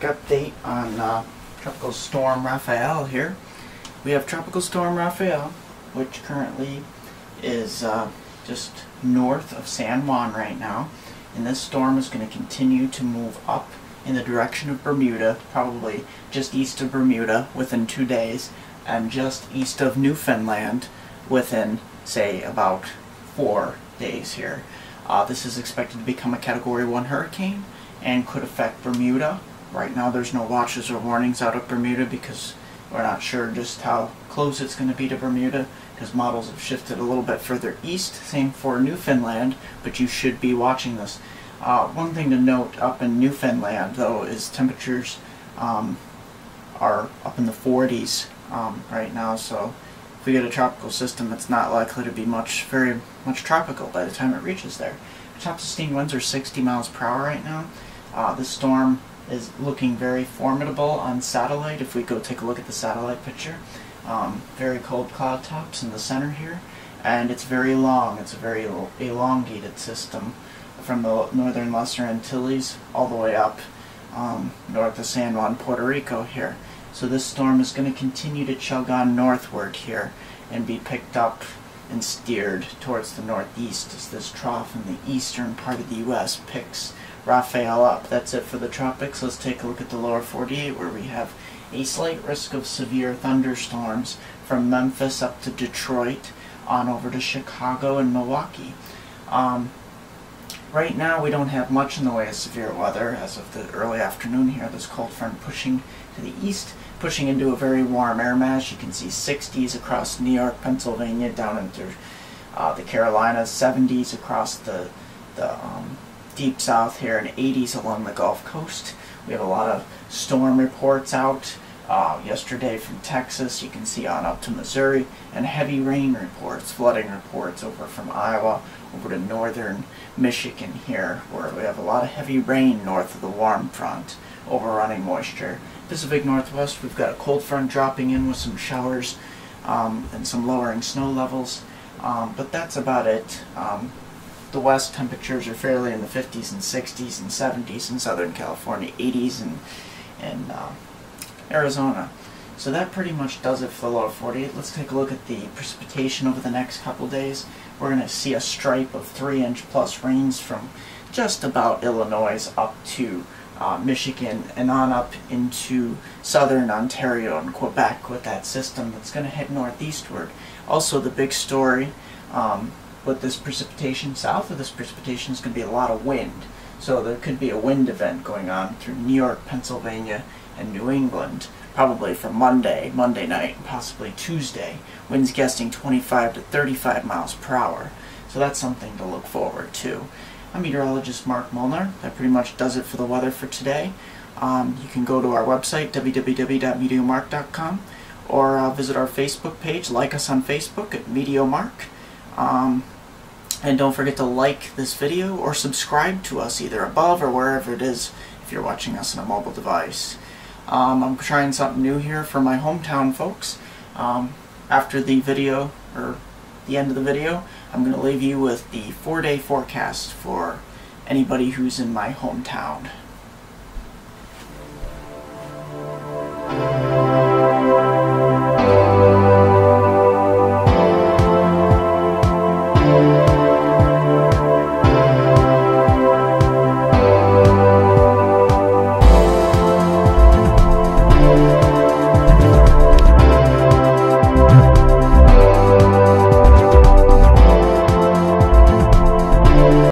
Update on Tropical Storm Rafael here. We have Tropical Storm Rafael, which currently is just north of San Juan right now, and this storm is going to continue to move up in the direction of Bermuda, probably just east of Bermuda within 2 days, and just east of Newfoundland within, say, about 4 days here. This is expected to become a Category 1 hurricane and could affect Bermuda. Right now there's no watches or warnings out of Bermuda because we're not sure just how close it's going to be to Bermuda, because models have shifted a little bit further east. Same for Newfoundland, but you should be watching this. One thing to note up in Newfoundland though is temperatures are up in the 40s right now, so if we get a tropical system, it's not likely to be very much tropical by the time it reaches there. The top sustained winds are 60 miles per hour right now. This storm is looking very formidable on satellite. If we go take a look at the satellite picture, very cold cloud tops in the center here, and it's very long. It's a very elongated system from the northern Lesser Antilles all the way up north of San Juan, Puerto Rico here. So this storm is going to continue to chug on northward here and be picked up and steered towards the northeast as this trough in the eastern part of the U.S. picks Rafael up. That's it for the tropics. Let's take a look at the lower 48, where we have a slight risk of severe thunderstorms from Memphis up to Detroit on over to Chicago and Milwaukee. Right now we don't have much in the way of severe weather as of the early afternoon here. This cold front pushing to the east, pushing into a very warm air mass. You can see 60s across New York, Pennsylvania, down into the Carolinas, 70s across the deep south here, and 80s along the Gulf Coast. We have a lot of storm reports out yesterday from Texas, you can see on up to Missouri, and heavy rain reports, flooding reports over from Iowa, over to northern Michigan here, where we have a lot of heavy rain north of the warm front, overrunning moisture. Pacific Northwest, we've got a cold front dropping in with some showers and some lowering snow levels, but that's about it. The west temperatures are fairly in the 50s and 60s and 70s in Southern California, 80s and Arizona. So that pretty much does it for the lower 48. Let's take a look at the precipitation over the next couple days. We're going to see a stripe of 3-inch plus rains from just about Illinois up to Michigan and on up into southern Ontario and Quebec with that system that's going to head northeastward. Also, the big story with this precipitation, south of this precipitation, is going to be a lot of wind. So there could be a wind event going on through New York, Pennsylvania, and New England, probably for Monday night, and possibly Tuesday. Winds gusting 25 to 35 miles per hour. So that's something to look forward to. I'm meteorologist Mark Molnar. That pretty much does it for the weather for today. You can go to our website, www.meteomark.com, or visit our Facebook page. Like us on Facebook at Meteomark. And don't forget to like this video or subscribe to us either above or wherever it is if you're watching us on a mobile device. I'm trying something new here for my hometown folks. After the video, or the end of the video, I'm going to leave you with the 4-day forecast for anybody who's in my hometown.